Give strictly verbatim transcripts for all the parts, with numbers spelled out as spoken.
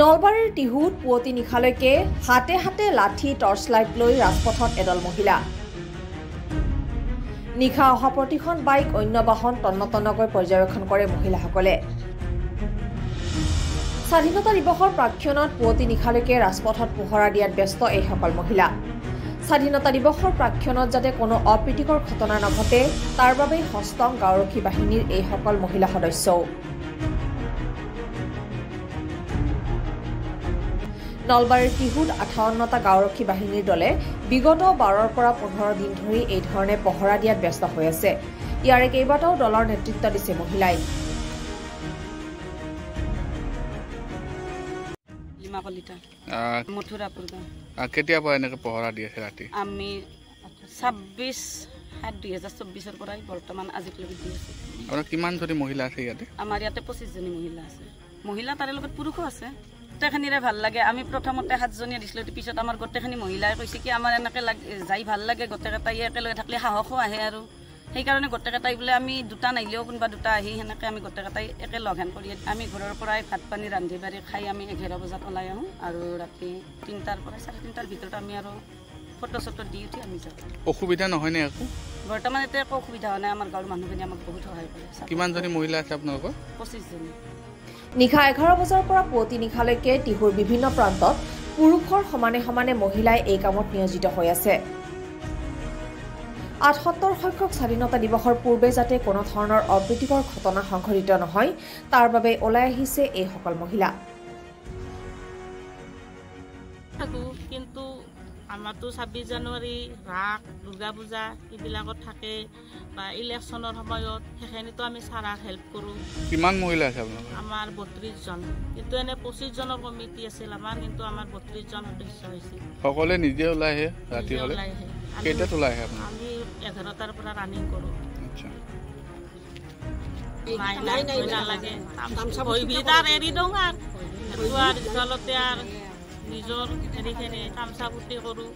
নলবাৰীৰ টিহুত পুৱতি নিশালৈকে হাতে হাতে লাঠি টৰ্চলাইট লৈ ৰাজপথত এডল মহিলা নিশা অহা প্ৰতিখন বাইক অন্য বাহন তন্নতন্নকৈ পৰ্যবেক্ষণ কৰে মহিলাসকলে। স্বাধীনতা দিৱসৰ প্ৰাক্ষণত পুৱতি নিশালৈকে ৰাজপথত পোহৰা দিয়াত ব্যস্ত এইসকল মহিলা। স্বাধীনতা দিৱসৰ প্ৰাক্ষণত যাতে কোনো অপ্ৰীতিকৰ ঘটনা নঘটে তাৰ বাবে সষ্টম গাঁওৰক্ষী বাহিনীৰ এইসকল মহিলা সদস্যও। নলবাৰীৰ টিহুত আঠাৱন্নটা গাঁওৰক্ষী বাহিনীৰ দলে বিগত বাৰৰ পৰা পোন্ধৰ দিন ধৰি এই ধৰণে পহৰা দিয়াত ব্যস্ত হৈ আছে। ইয়াৰে কেইবাটাও দলৰ নেতৃত্ব দিছে মহিলাই। কিমান জনী মহিলা আছে ইয়াতে? আমাৰ ইয়াতে পঁচিছ জনী মহিলা আছে। মহিলা তাৰে লগত পুৰুষো আছে। গোটেইখিনিৰে ভাল লাগে। আমি প্ৰথমতে সাতজনীয়ে দিছিলোঁ, পিছত আমাৰ গোটেইখিনি মহিলাই কৈছে কি আমাৰ এনেকৈ যাই ভাল লাগে, গোটেইকেইটাই একেলগে থাকিলে সাহসো আহে আৰু সেইকাৰণে গোটেইকেইটাই বোলে আমি দুটা নাহিলেও কোনোবা দুটা আহি সেনেকৈ আমি গোটেইকেইটাই একে লগেন কৰি আমি ঘৰৰ পৰাই ভাত পানী ৰান্ধি বাঢ়ি খাই আমি এঘাৰ বজাত ওলাই আহোঁ আৰু ৰাতি তিনিটাৰ পৰা চাৰে তিনিটাৰ ভিতৰত আমি আৰু ফটো চটো দি উঠি আমি যাওঁ। অসুবিধা নহয়নে একো? বৰ্তমান এতিয়া একো অসুবিধা হোৱা নাই। আমাৰ গাঁৱৰ মানুহখিনি আমাক বহুত সহায় কৰে। কিমানজনী মহিলা আছে আপোনালোকৰ? পঁচিছজনী। নিশা এঘাৰ বজাৰ পৰা পুৱতি নিশালৈকে টিহুৰ বিভিন্ন প্ৰান্তত পুৰুষৰ সমানে সমানে মহিলাই এই কামত নিয়োজিত হৈ আছে। আঠসত্তৰ সংখ্যক স্বাধীনতা দিৱসৰ পূৰ্বে যাতে কোনো ধৰণৰ অপ্ৰীতিকৰ ঘটনা সংঘটিত নহয় তাৰ বাবে ওলাই আহিছে এইসকল মহিলা। কিন্তু আমাৰতো ছাব্বিছ জানুৱাৰী, ৰাস, দুৰ্গা পূজা এইবিলাকত থাকে বা ইলেকশ্যনৰ সময়ত সেইখিনিতো আমি চাৰাক হেল্প কৰোঁ। কিমান মহিলা আছে আপোনালোকৰ? আমাৰ বত্ৰিছজন। কিন্তু এনে পঁচিছজনৰ কমিটি আছিল আমাৰ, কিন্তু আমাৰ বত্ৰিছজন সদস্য হৈছিল। সকলোৱে নিজে ওলাই আহে ৰাতি হ'লে? কেইটাত ওলাই আহে আপোনাৰ? আমি এঘাৰটাৰ পৰা ৰানিং কৰোঁ। নালাগে এৰি দিওঁ আৰু যোৱাৰ জলতে আৰু নিজৰ হেৰিখিনি তামচা ফুটি কৰোঁ।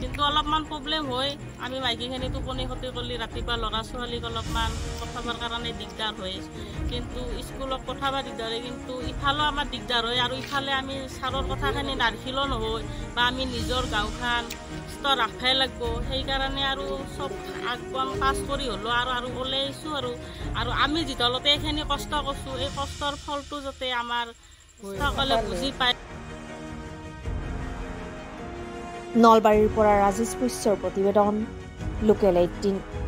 কিন্তু অলপমান প্ৰব্লেম হয়। আমি মাইকীখিনি টোপনি ক্ষতি কৰিলে ৰাতিপুৱা ল'ৰা ছোৱালীক অলপমান পঠাবৰ কাৰণে দিগদাৰ হয়। কিন্তু স্কুলত পঠাব দিগদাৰ হয়। কিন্তু ইফালেও আমাৰ দিগদাৰ হয় আৰু ইফালে আমি ছাৰৰ কথাখিনি নাৰাখিলেও নহয় বা আমি নিজৰ গাঁওখন স্থিৰ ৰাখিবই লাগিব। সেইকাৰণে আৰু চব আগবন পাছ কৰি হ'লেও আৰু আৰু ওলাই আহিছোঁ আৰু আৰু আমি যিদলতে এইখিনি কষ্ট কৰিছোঁ এই কষ্টৰ ফলটো যাতে আমাৰ সকলে বুজি পায়। নলবাৰীৰ পৰা ৰাজেশ বৈশ্যৰ প্ৰতিবেদন, লোকেল এইটিন।